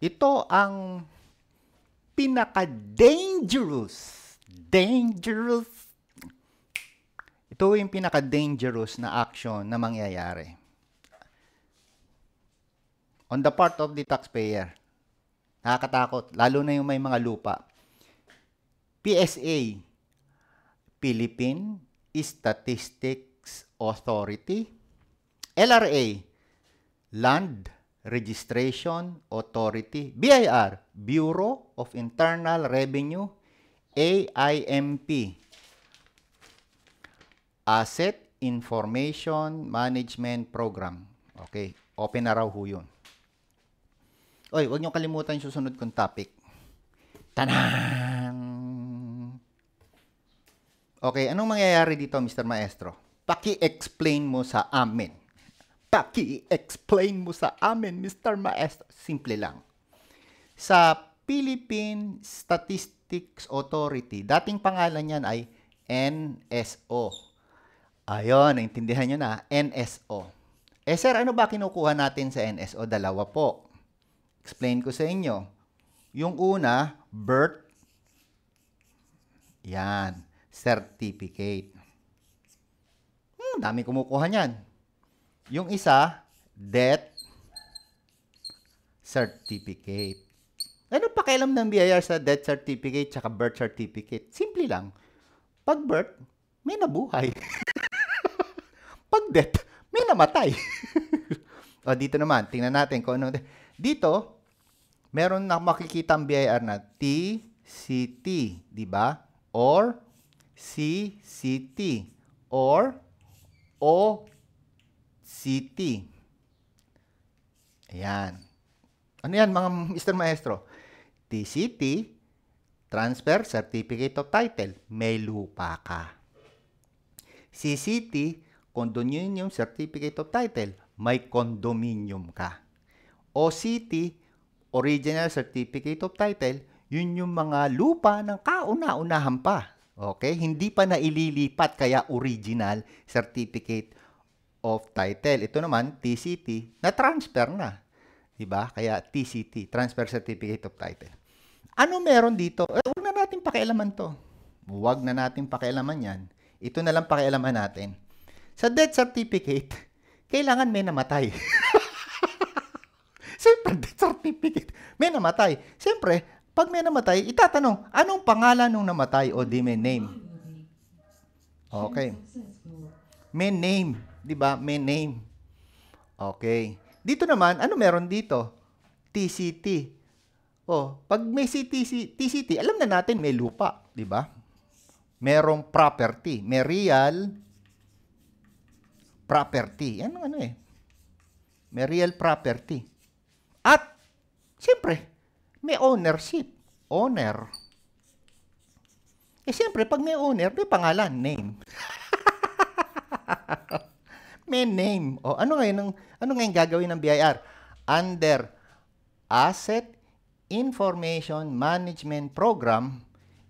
Ito ang pinaka-dangerous. Ito yung pinaka-dangerous na action na mangyayari on the part of the taxpayer. Nakakatakot, lalo na yung may mga lupa. PSA, Philippine Statistics Authority. LRA, Land Registration Authority. BIR, Bureau of Internal Revenue. AIMP, Asset Information Management Program. Okay, open na raw ho yun. Oy, huwag niyo kalimutan yung susunod kong topic. Tanang! Okay, anong mangyayari dito, Mr. Maestro? Paki-explain mo sa amin. Paki-explain mo sa amin, Mr. Maestro. Simple lang. Sa Philippine Statistics Authority, dating pangalan yan ay NSO. Ayun, naintindihan nyo na, NSO. Eh sir, ano ba kinukuha natin sa NSO? Dalawa po. Explain ko sa inyo. Yung una, birth. Yan. Certificate. Dami kumukuha niyan. Yung isa, death certificate. Ano pakialam ng BIR sa death certificate tsaka birth certificate? Simple lang. Pag birth, may nabuhay. Pag death, may namatay. O dito naman, tingnan natin kung ano. Dito, meron na makikita ang BIR na TCT, di ba? Or CCT or OCT. Ayan. Ano yan, mga Mr. Maestro? TCT, Transfer Certificate of Title. May lupa ka. CCT, Condominium Certificate of Title. May condominium ka. OCT, Original Certificate of Title, yun yung mga lupa ng kauna-unahan pa. Okay? Hindi pa naililipat, kaya Original Certificate of Title. Ito naman, TCT, na-transfer na. Diba? Kaya TCT, Transfer Certificate of Title. Ano meron dito? Eh, huwag na natin pakialaman to. Huwag na natin pakialaman yan. Ito na lang pakialaman natin. Sa death certificate, kailangan may namatay. Siyempre, death certificate, may namatay. Siyempre, pag may namatay, itatanong, anong pangalan nung namatay? O di may name. Okay. May name. Diba? May name. Okay. Dito naman, ano meron dito? TCT. O, pag may TCT, alam na natin may lupa. Diba? Merong property. May real property. Ano, ano eh? May real property. At, siyempre, may ownership. Owner. Eh, siyempre, pag may owner, may pangalan. Name. May name. O, ano ngayon gagawin ng BIR? Under Asset Information Management Program,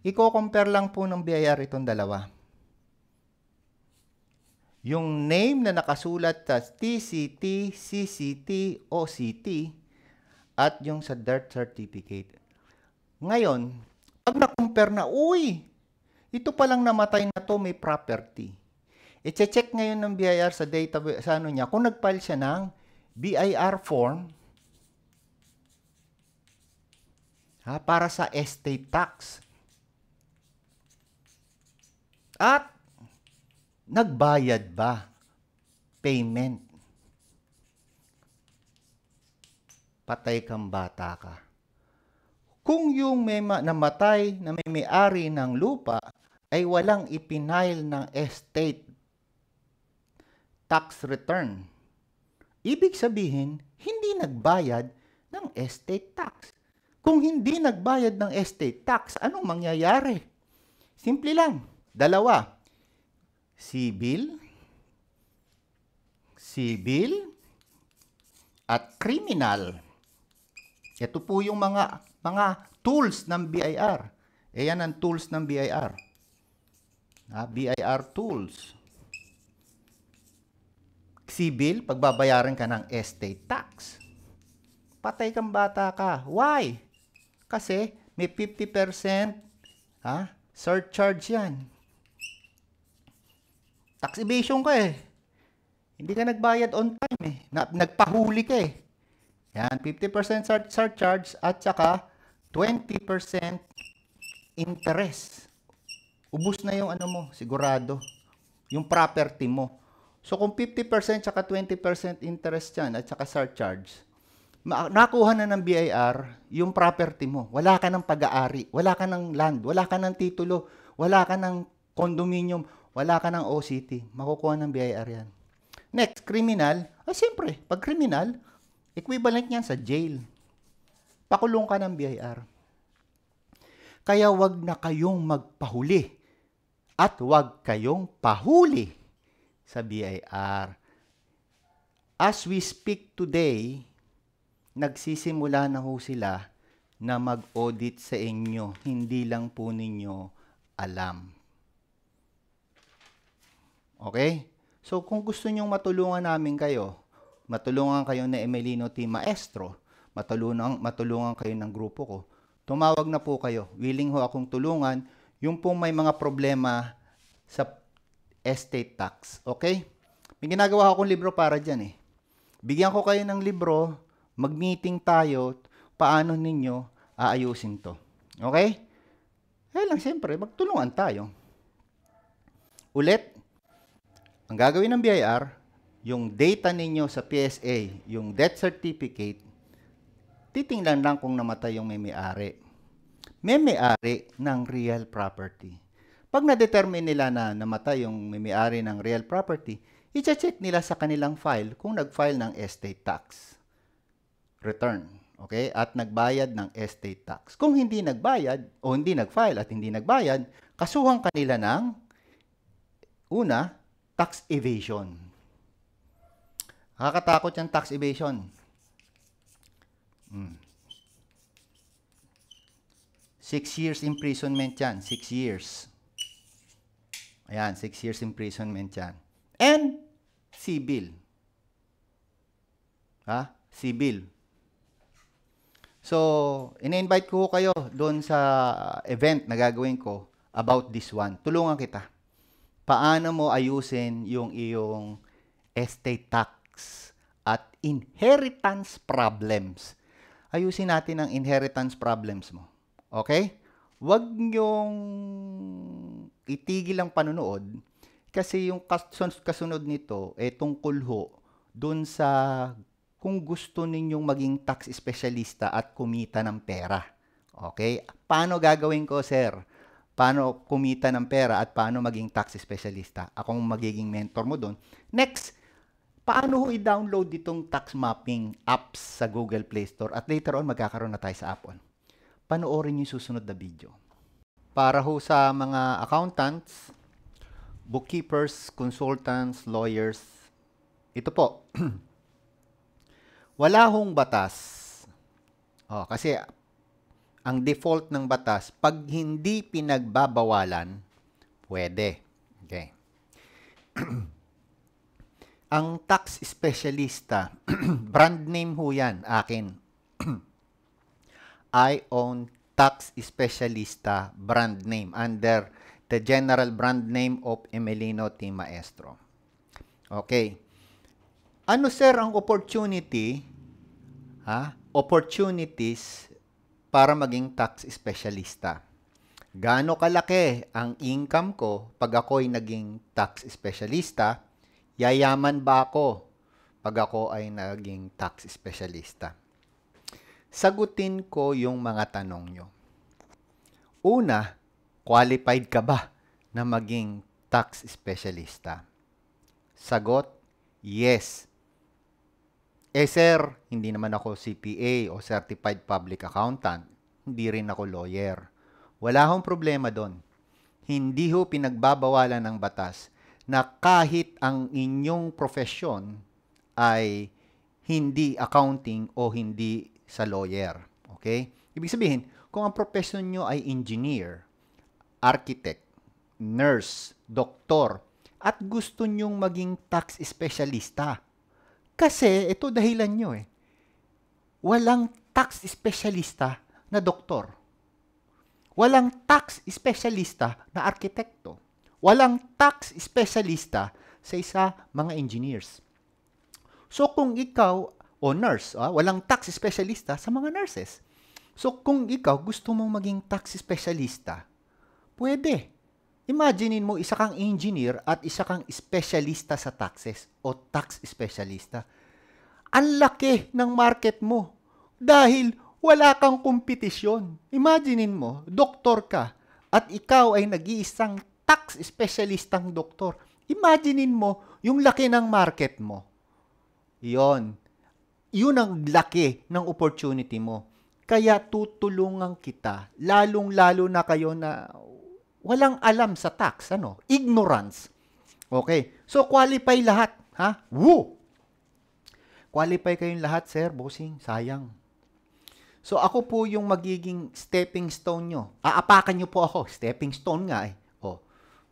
i-compare lang po ng BIR itong dalawa. Yung name na nakasulat sa TCT, CCT, OCT, at yung sa death certificate. Ngayon, pag na-compare na, uy, ito palang namatay na to, may property. I-check ngayon ng BIR sa database, sa ano niya, kung nag-file siya ng BIR form, ha, para sa estate tax. At, nagbayad ba? Payment. Patay kang bata ka. Kung yung may namatay na may-ari ng lupa ay walang ipinail ng estate tax return, ibig sabihin, hindi nagbayad ng estate tax. Kung hindi nagbayad ng estate tax, anong mangyayari? Simple lang. Dalawa. Civil at criminal. Ito po yung mga tools ng BIR. Ayan ang tools ng BIR. BIR tools. Civil, pagbabayaran ka ng estate tax. Patay kang bata ka. Why? Kasi may 50% surcharge yan. Tax evasion ka eh. Hindi ka nagbayad on time eh. Nagpahuli ka eh. Yan, 50% surcharge at saka 20% interest. Ubus na yung ano mo, sigurado. Yung property mo. So kung 50% saka 20% interest yan at saka surcharge, nakuha na ng BIR yung property mo. Wala ka ng pag-aari. Wala ka ng land. Wala ka ng titulo. Wala ka ng condominium. Wala ka ng OCT. Makukuha ng BIR yan. Next, criminal. Siyempre, pag criminal, equivalent niyan sa jail. Pakulong ka ng BIR. Kaya wag na kayong magpahuli. At wag kayong pahuli sa BIR. As we speak today, nagsisimula na ho sila na mag-audit sa inyo. Hindi lang po ninyo alam. Okay? So, kung gusto nyong matulungan namin kayo, matulungan kayo na Emilino T. Maestro, matulungan kayo ng grupo ko, tumawag na po kayo. Willing ho akong tulungan yung pong may mga problema sa estate tax. Okay? May ginagawa akong libro para dyan eh. Bigyan ko kayo ng libro, mag-meeting tayo, paano ninyo aayusin to. Okay? Eh lang, siyempre, magtulungan tayo. Ulit, ang gagawin ng BIR, yung data ninyo sa PSA, yung death certificate, titingnan lang kung namatay yung may-ari. May-ari ng real property. Pag na-determine nila na namatay yung may-ari ng real property, i-check nila sa kanilang file kung nag-file ng estate tax return. Okay? At nagbayad ng estate tax. Kung hindi nagbayad o hindi nag-file at hindi nagbayad, kasuhan kanila ng una, tax evasion. Nakakatakot yung tax evasion. Hmm. 6 years imprisonment yan. 6 years. Ayan, 6 years imprisonment yan. And, civil. Civil. So, in-invite ko kayo doon sa event na gagawin ko about this one. Tulungan kita. Paano mo ayusin yung iyong estate tax at inheritance problems? Ayusin natin ang inheritance problems mo. Okay? Huwag niyong itigil ang panunood kasi yung kasunod nito ay tungkol ho dun sa kung gusto ninyong maging tax specialista at kumita ng pera. Okay? Paano gagawin ko, sir? Paano kumita ng pera at paano maging tax specialista. Akong magiging mentor mo doon. Next, paano i-download itong tax mapping apps sa Google Play Store at later on magkakaroon na tayo sa app on. Panoorin yung susunod na video. Para ho sa mga accountants, bookkeepers, consultants, lawyers, ito po. Wala hong batas. O, kasi ang default ng batas, pag hindi pinagbabawalan, pwede. Okay. Ang tax specialista, brand name ho yan, akin. I own tax specialista brand name under the general brand name of Emilino T. Maestro. Okay. Ano sir ang opportunity? Opportunities para maging tax specialista. Gaano kalaki ang income ko pag ako'y naging tax specialista? Yayaman ba ako pag ako ay naging tax specialista? Sagutin ko yung mga tanong nyo. Una, qualified ka ba na maging tax specialista? Sagot, yes. Eh sir, hindi naman ako CPA o Certified Public Accountant. Hindi rin ako lawyer. Wala hong problema doon. Hindi ho pinagbabawalan ng batas na kahit ang inyong profession ay hindi accounting o hindi sa lawyer. Okay? Ibig sabihin, kung ang profession nyo ay engineer, architect, nurse, doktor, at gusto nyong maging tax specialista. Kasi ito dahilan nyo eh. Walang tax specialista na doktor. Walang tax specialista na arkitekto. Walang tax specialista sa isa mga engineers. So kung ikaw o nurse, walang tax specialista sa mga nurses. So kung ikaw gusto mong maging tax specialista, pwede. Imaginin mo, isa kang engineer at isa kang specialista sa taxes o tax specialista. Ang laki ng market mo dahil wala kang kompetisyon. Imaginin mo, doktor ka at ikaw ay nag-iisang tax specialistang doktor. Imaginin mo yung laki ng market mo. Iyon. Yun ang laki ng opportunity mo. Kaya tutulungan kita, lalong-lalo na kayo na walang alam sa tax, ano? Ignorance. Okay. So, qualify lahat. Ha? Woo! Qualify kayong lahat, sir, bossing. Sayang. So, ako po yung magiging stepping stone nyo. Aapakan nyo po ako. Stepping stone nga eh. O.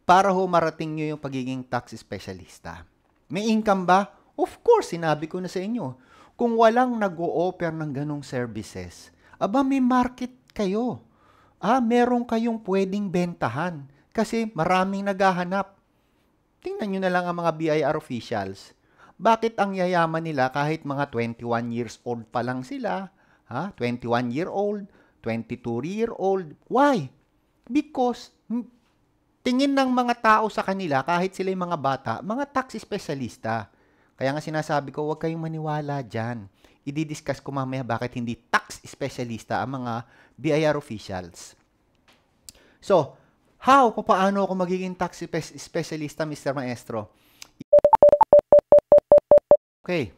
Para ho marating nyo yung pagiging tax specialista. May income ba? Of course, sinabi ko na sa inyo. Kung walang nag-o-offer ng ganong services, aba may market kayo. Meron kayong pwedeng bentahan kasi maraming naghahanap. Tingnan nyo na lang ang mga BIR officials. Bakit ang yayaman nila kahit mga 21 years old pa lang sila? Ha? 21-year-old, 22-year-old. Why? Because tingin ng mga tao sa kanila, kahit sila yung mga bata, mga tax specialista. Kaya nga sinasabi ko, huwag kayong maniwala dyan. I-discuss ko mamaya bakit hindi tax specialista ang mga BIR officials. So, paano ako magiging tax specialista, Mr. Maestro? Okay.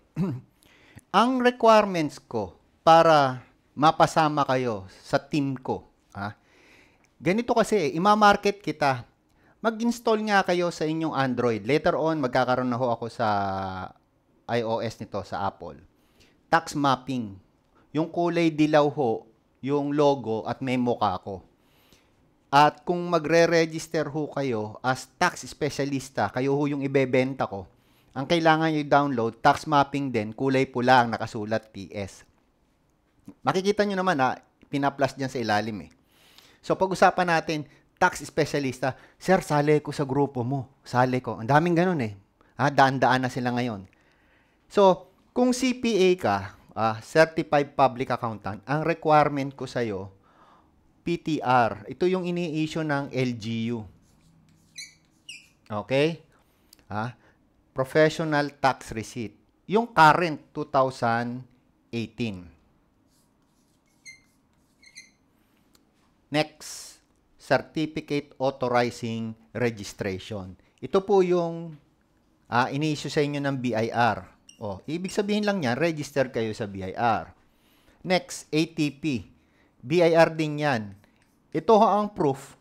Ang requirements ko para mapasama kayo sa team ko, ganito kasi, imamarket kita. Mag-install nga kayo sa inyong Android. Later on, magkakaroon na ho ako sa iOS nito, sa Apple. Tax mapping. Yung kulay dilaw ho, yung logo at may mukha ko. At kung magre-register ho kayo as tax specialista, kayo ho yung ibebenta ko. Ang kailangan nyo download, tax mapping din, kulay pula ang nakasulat PS. Makikita nyo naman pinaplus dyan sa ilalim eh. So pag-usapan natin, tax specialista, sir, sali ko sa grupo mo. Sali ko. Ang daming ganun eh. Daan-daan na sila ngayon. So, kung CPA ka, Certified Public Accountant, ang requirement ko sa'yo, PTR. Ito yung ini-issue ng LGU. Okay? Professional Tax Receipt. Yung current, 2018. Next, Certificate Authorizing Registration. Ito po yung ini-issue sa inyo ng BIR. Ibig sabihin lang yan, register kayo sa BIR. Next, ATP. BIR din yan. Ito ang proof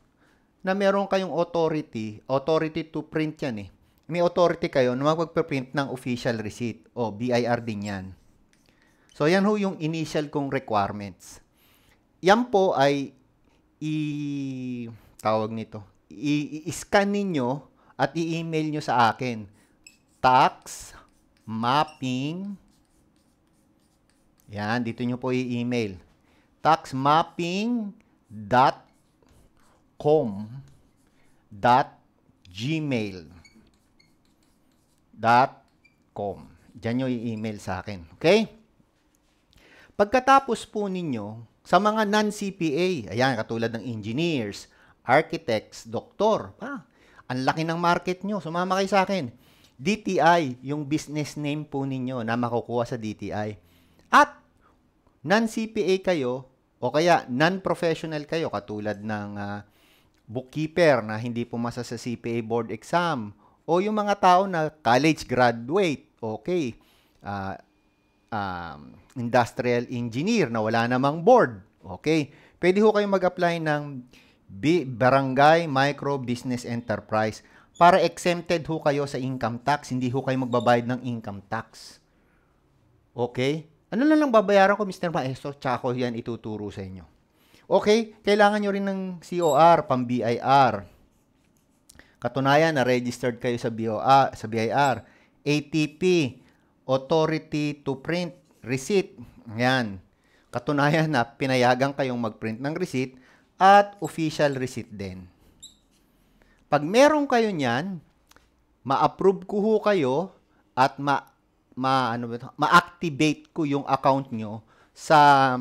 na meron kayong authority. Authority to print yan eh. May authority kayo na magpag-print ng official receipt. BIR din yan. So, yan ho yung initial kong requirements. Yan po ay i-scan ninyo at i-email nyo sa akin. Tax Mapping. Yan, dito nyo po i-email. taxmapping.com@gmail.com. Diyan nyo i-email sa akin. Okay? Pagkatapos po ninyo, sa mga non-CPA, ayan, katulad ng engineers, architects, doktor, ang laki ng market nyo. Sumama kayo sa akin. DTI, yung business name po ninyo na makukuha sa DTI. At non-CPA kayo o kaya non-professional kayo katulad ng bookkeeper na hindi pumasa sa CPA board exam o yung mga tao na college graduate, okay, industrial engineer na wala namang board, okay. Pwede ho kayo mag-apply ng Barangay Micro Business Enterprise. Para exempted ho kayo sa income tax, hindi ho kayo magbabayad ng income tax. Okay? Ano lang babayaran ko, Mr. Maestro? Tsaka ko yan ituturo sa inyo. Okay? Kailangan nyo rin ng COR, pang BIR. Katunayan na registered kayo sa BOA, sa BIR. ATP, Authority to Print Receipt. Yan. Katunayan na pinayagan kayong mag-print ng receipt at official receipt din. Pag meron kayo niyan, ma-approve ko ho kayo at ma-activate ko yung account nyo sa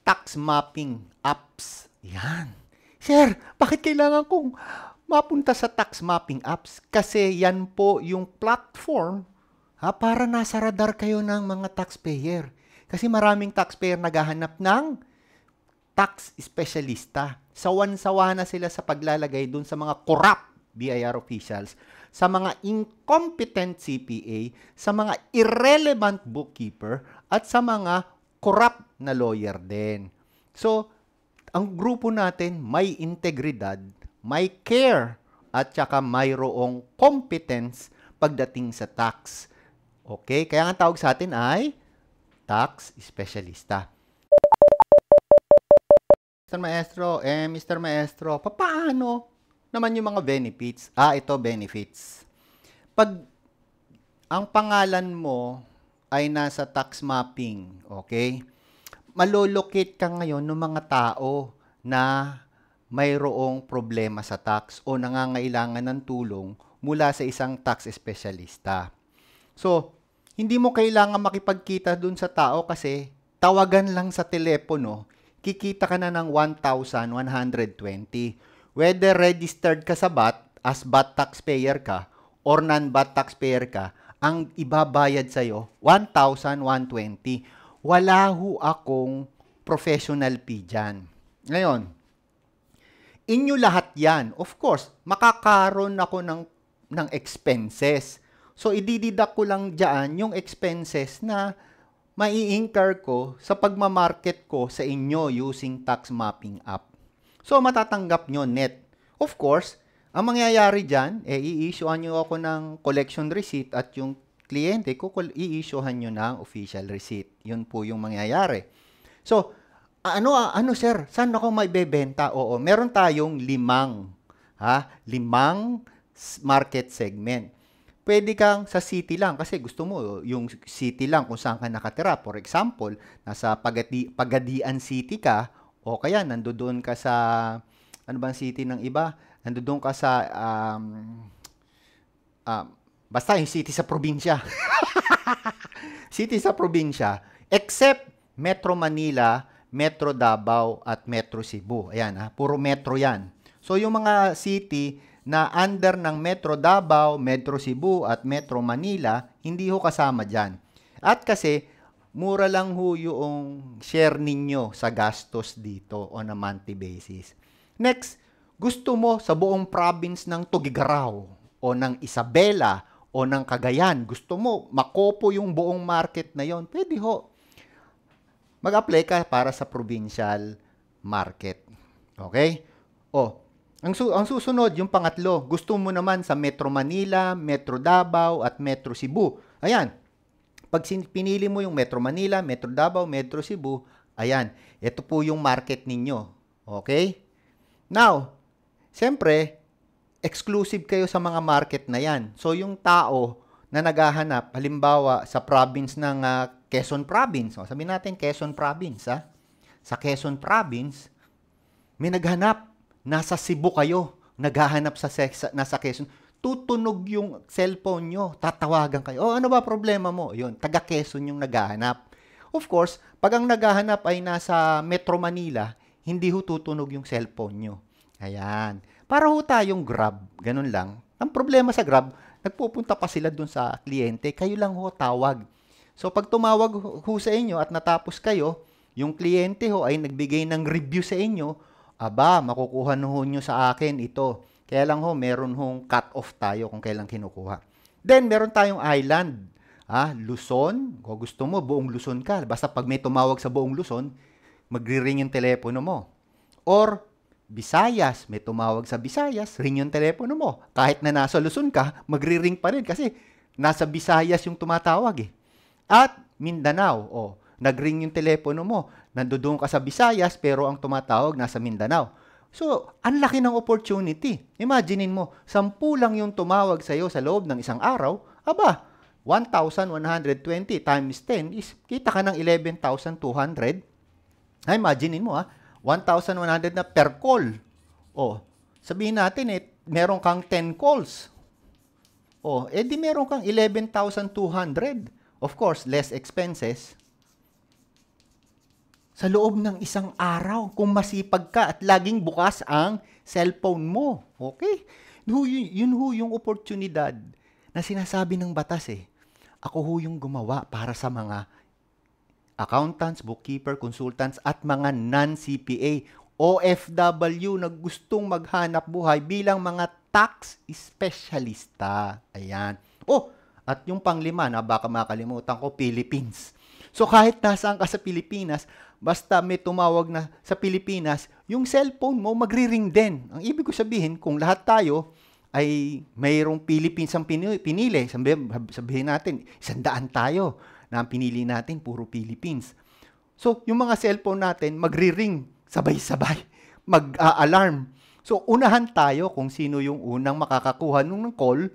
tax mapping apps. Yan. Sir, bakit kailangan kong mapunta sa tax mapping apps? Kasi yan po yung platform para nasa radar kayo ng mga taxpayer. Kasi maraming taxpayer naghahanap ng tax specialista. Sawan-sawa na sila sa paglalagay dun sa mga corrupt BIR officials, sa mga incompetent CPA, sa mga irrelevant bookkeeper, at sa mga corrupt na lawyer din. So, ang grupo natin may integridad, may care, at saka mayroong competence pagdating sa tax. Okay? Kaya ang tawag sa atin ay tax specialista. Mr. Maestro, paano naman yung mga benefits? Ito benefits. Pag ang pangalan mo ay nasa tax mapping, okay? Malolocate ka ngayon ng mga tao na mayroong problema sa tax o nangangailangan ng tulong mula sa isang tax specialista. So, hindi mo kailangan makipagkita dun sa tao kasi tawagan lang sa telepono, kikita ka na ng 1,120. Whether registered ka sa BAT, as BAT taxpayer ka, or non-BAT taxpayer ka, ang ibabayad sa'yo, 1,120. Wala ho akong professional fee dyan. Ngayon, inyo lahat yan. Of course, makakaroon ako ng expenses. So, idididak ko lang dyan yung expenses na mai-incur ko sa pagmamarket ko sa inyo using tax mapping app. So, matatanggap nyo net. Of course, ang mangyayari dyan, i-issuean nyo ako ng collection receipt at yung kliyente ko, i-issuean nyo ng official receipt. Yun po yung mangyayari. So, ano sir? Saan ako may bebenta? Oo, meron tayong limang market segment. Pwede kang sa city lang kasi gusto mo yung city lang kung saan ka nakatira. For example, nasa Pagadian City ka o kaya nandoon ka sa, ano bang city ng iba? Nandoon ka sa, basta yung city sa probinsya. City sa probinsya. Except Metro Manila, Metro Davao, at Metro Cebu. Ayan ha, puro metro yan. So yung mga city na under ng Metro Davao, Metro Cebu, at Metro Manila, hindi ho kasama dyan. At kasi, mura lang ho yung share ninyo sa gastos dito on a monthly basis. Next, gusto mo sa buong province ng Tuguegarao, o ng Isabela, o ng Cagayan, gusto mo makopo yung buong market na yon, pwede ho. Mag-apply ka para sa provincial market. Okay? Ang susunod, yung pangatlo, gusto mo naman sa Metro Manila, Metro Davao, at Metro Cebu. Ayan. Pag pinili mo yung Metro Manila, Metro Davao, Metro Cebu, ayan. Ito po yung market ninyo. Okay? Now, siyempre, exclusive kayo sa mga market na yan. So, yung tao na naghahanap, halimbawa, sa province ng Quezon Province. O, sabihin natin, Quezon Province. Ha? Sa Quezon Province, may naghanap. Nasa Cebu kayo, naghahanap nasa Quezon, tutunog yung cellphone nyo, tatawagan kayo. Ano ba problema mo? Yun, taga Quezon yung naghahanap. Of course, pag ang naghahanap ay nasa Metro Manila, hindi ho tutunog yung cellphone nyo. Ayan. Para ho tayong Grab, ganun lang. Ang problema sa Grab, nagpupunta pa sila dun sa kliyente, kayo lang ho tawag. So, pag tumawag ho sa inyo at natapos kayo, yung kliyente ho ay nagbigay ng review sa inyo, aba, makukuha nyo sa akin ito. Kaya lang ho, meron hong cut-off tayo kung kailan kinukuha. Then, meron tayong island. Luzon, kung gusto mo, buong Luzon ka. Basta pag may tumawag sa buong Luzon, magri-ring yung telepono mo. Or, Visayas, may tumawag sa Visayas, ring yung telepono mo. Kahit na nasa Luzon ka, magri-ring pa rin kasi nasa Visayas yung tumatawag eh. At Mindanao, nag-ring yung telepono mo. Nandoon ka sa Visayas pero ang tumatawag nasa Mindanao. So, ang laki ng opportunity. Imaginin mo, 10 lang yung tumawag sa'yo sa loob ng isang araw, aba, 1,120 times 10 is, kita ka ng 11,200. Imaginin mo, 1,100 na per call. O, sabihin natin, meron kang 10 calls. O, di meron kang 11,200. Of course, less expenses. Sa loob ng isang araw, kung masipag ka at laging bukas ang cellphone mo. Okay? Yun ho yung oportunidad na sinasabi ng batas eh. Ako ho yung gumawa para sa mga accountants, bookkeeper, consultants at mga non-CPA, OFW na gustong maghanap buhay bilang mga tax specialista. Ayan. Oh, at yung panglima na baka makalimutan ko, Philippines. So kahit nasaan ka sa Pilipinas, basta may tumawag na sa Pilipinas, yung cellphone mo magri-ring din. Ang ibig ko sabihin, kung lahat tayo ay mayroong Philippines ang pinili, sabihin natin, 100 tayo na ang pinili natin, puro Philippines. So yung mga cellphone natin, magri-ring, sabay-sabay, mag-alarm. So unahan tayo kung sino yung unang makakakuha ng call,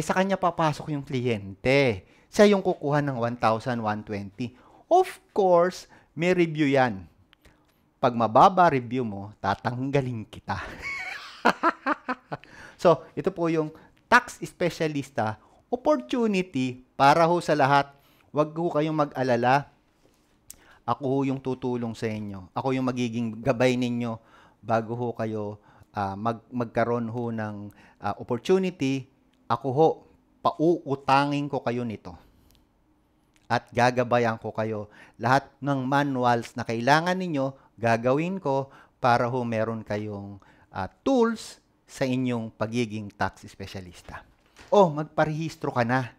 sa kanya papasok yung kliyente. Siya yung kukuha ng 1,120. Of course, may review yan. Pag mababa review mo, tatanggalin kita. So, ito po yung tax specialista opportunity para ho sa lahat. Huwag ho kayong mag-alala. Ako ho yung tutulong sa inyo. Ako yung magiging gabay ninyo bago ho kayo magkaroon ho ng opportunity. Ako ho, pauutangin ko kayo nito. At gagabayan ko kayo. Lahat ng manuals na kailangan ninyo, gagawin ko para ho meron kayong tools sa inyong pagiging tax specialista. O, magparehistro ka na.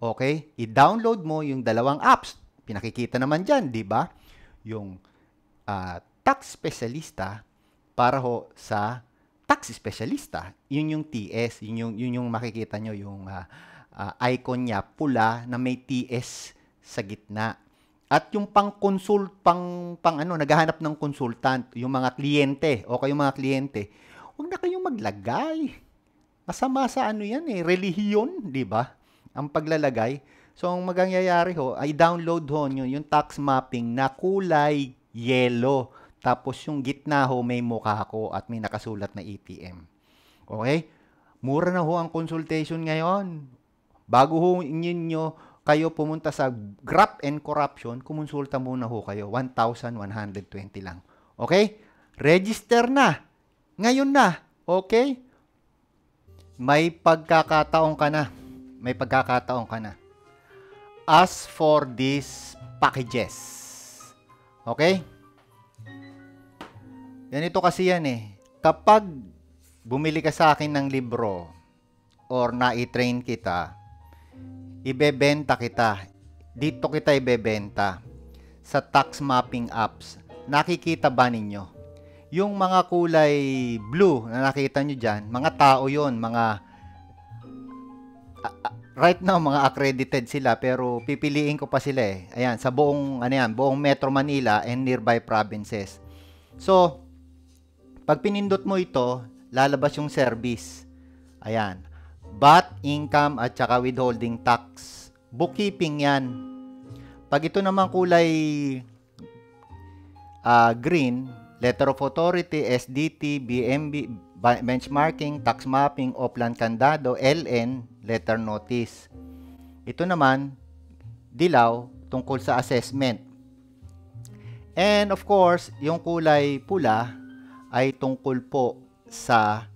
Okay? I-download mo yung dalawang apps. Pinakikita naman dyan, di ba? Yung tax specialista para ho sa tax specialista. Yun yung TS. Yun yung makikita nyo yung icon niya, pula na may TS sa gitna. At yung naghahanap ng consultant, yung mga kliyente, o kayong mga kliyente, huwag na kayong maglagay. Masama sa yan eh, relihiyon, di ba? Ang paglalagay. So, ang magangyayari ho, ay download ho nyo yung tax mapping na kulay yellow. Tapos yung gitna ho, may mukha ko at may nakasulat na ATM. Okay? Mura na ho ang consultation ngayon. Bago ho kayo pumunta sa graft and corruption, kumonsulta muna ho kayo. 1,120 lang. Okay? Register na. Ngayon na. Okay? May pagkakataon ka na. May pagkakataon ka na. As for these packages. Okay? Ganito kasi yan eh. Kapag bumili ka sa akin ng libro or na-train kita, ibebenta kita. Dito kita ibebenta sa tax mapping apps. Nakikita ba ninyo? Yung mga kulay blue na nakita nyo dyan, mga tao yon, mga right now, mga accredited sila, pero pipiliin ko pa sila eh. Ayan, sa buong, buong Metro Manila and nearby provinces. So, pag pinindot mo ito, lalabas yung service. Ayan. BAT, income, at saka withholding tax. Bookkeeping yan. Pag ito naman kulay green, letter of authority, SDT, BMB, benchmarking, tax mapping, Oplan Kandado, LN, letter notice. Ito naman, dilaw, tungkol sa assessment. And of course, yung kulay pula ay tungkol po sa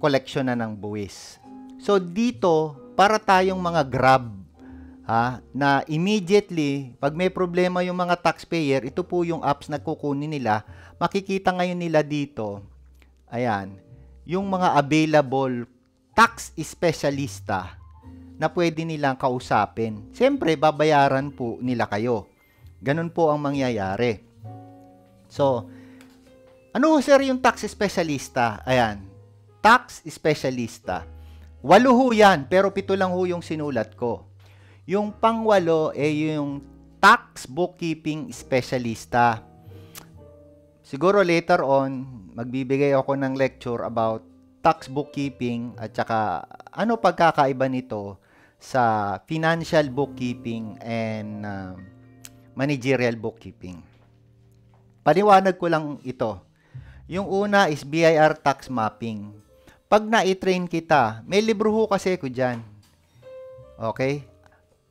collection na ng buwis. So, dito, para tayong mga grab, na immediately, pag may problema yung mga taxpayer, ito po yung apps na kukunin nila, makikita ngayon nila dito, ayan, yung mga available tax specialista na pwede nilang kausapin. Siyempre, babayaran po nila kayo. Ganun po ang mangyayari. So, ano sir yung tax specialista? Ayan, tax specialista. 8 ho yan, pero 7 lang ho yung sinulat ko. Yung pang-8 ay yung tax bookkeeping specialista. Siguro later on, magbibigay ako ng lecture about tax bookkeeping at saka ano pagkakaiba nito sa financial bookkeeping and managerial bookkeeping. Paliwanag ko lang ito. Yung una is BIR tax mapping. Pag na-train kita, may libro ho kasi ko dyan. Okay?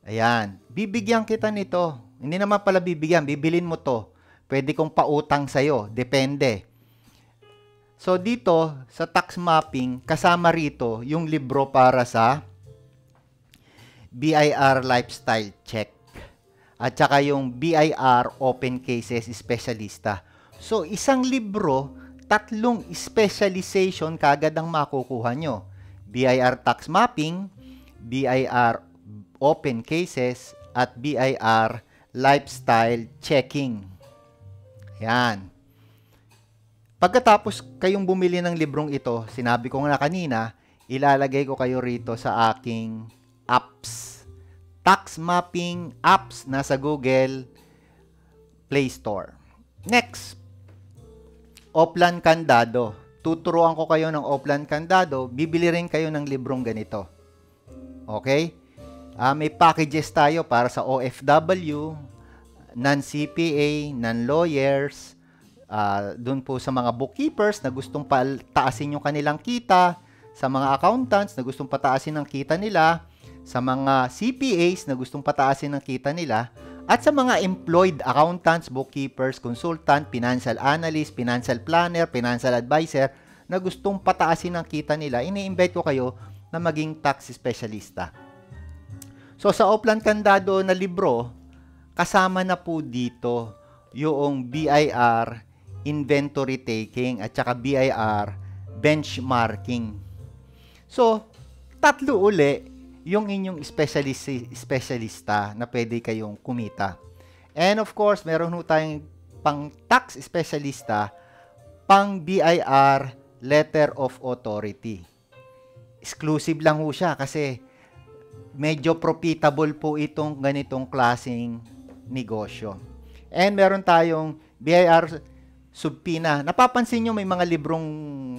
Ayan. Bibigyan kita nito. Hindi naman pala bibigyan. Bibilin mo to. Pwede kong pautang sa'yo. Depende. So, dito, sa tax mapping, kasama rito yung libro para sa BIR lifestyle check. At saka yung BIR open cases specialista. So, isang libro, tatlong specialization kagad ang makukuha nyo. BIR tax mapping, BIR open cases, at BIR lifestyle checking. Yan. Pagkatapos kayong bumili ng librong ito, sinabi ko nga kanina, ilalagay ko kayo rito sa aking apps. Tax mapping apps na sa Google Play Store. Next, Oplan Kandado. Tuturuan ko kayo ng Oplan Kandado. Bibili rin kayo ng librong ganito. Okay? May packages tayo para sa OFW, non-CPA, non-lawyers, doon po sa mga bookkeepers na gustong pataasin yung kanilang kita, sa mga accountants na gustong pataasin ang kita nila, sa mga CPAs na gustong pataasin ang kita nila, at sa mga employed accountants, bookkeepers, consultant, financial analyst, financial planner, financial advisor na gustong pataasin ang kita nila, ini-invite ko kayo na maging tax specialista. So sa Oplan Kandado na libro, kasama na po dito yung BIR inventory taking at saka BIR benchmarking. So, tatlo uli yung inyong specialista na pwede kayong kumita. And of course, meron ho tayong pang tax specialista, pang BIR letter of authority. Exclusive lang ho siya kasi medyo profitable po itong ganitong klaseng negosyo. And meron tayong BIR subpina. Napapansin nyo may mga librong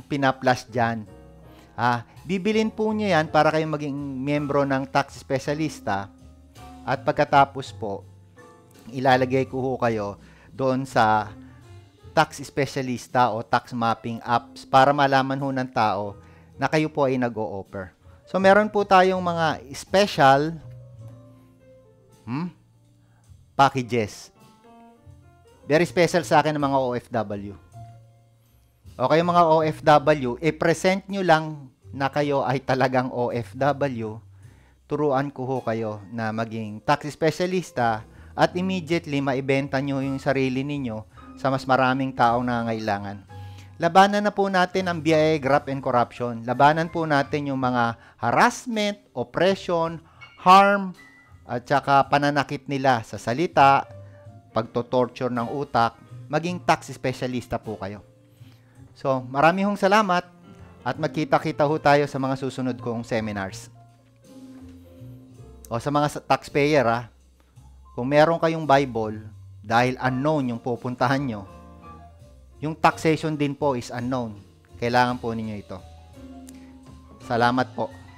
pinaplas dyan. Bibilin po nyo yan para kayo maging miyembro ng tax specialista. At pagkatapos po, ilalagay ko ho kayo doon sa tax specialista o tax mapping apps para malaman ho ng tao na kayo po ay nag-o-offer. So, meron po tayong mga special packages. Very special sa akin ng mga OFW. Okay, mga OFW, i-present nyo lang na kayo ay talagang OFW. Turuan ko ho kayo na maging tax specialista at immediately maibenta nyo yung sarili ninyo sa mas maraming taong nangangailangan. Labanan na po natin ang BIA graft and corruption. Labanan po natin yung mga harassment, oppression, harm, at saka pananakit nila sa salita, pagtotorture ng utak, maging tax specialista po kayo. So, marami hong salamat at magkita-kita ho tayo sa mga susunod kong seminars. O sa mga taxpayer, kung meron kayong Bible, dahil unknown yung pupuntahan nyo, yung taxation din po is unknown. Kailangan po ninyo ito. Salamat po.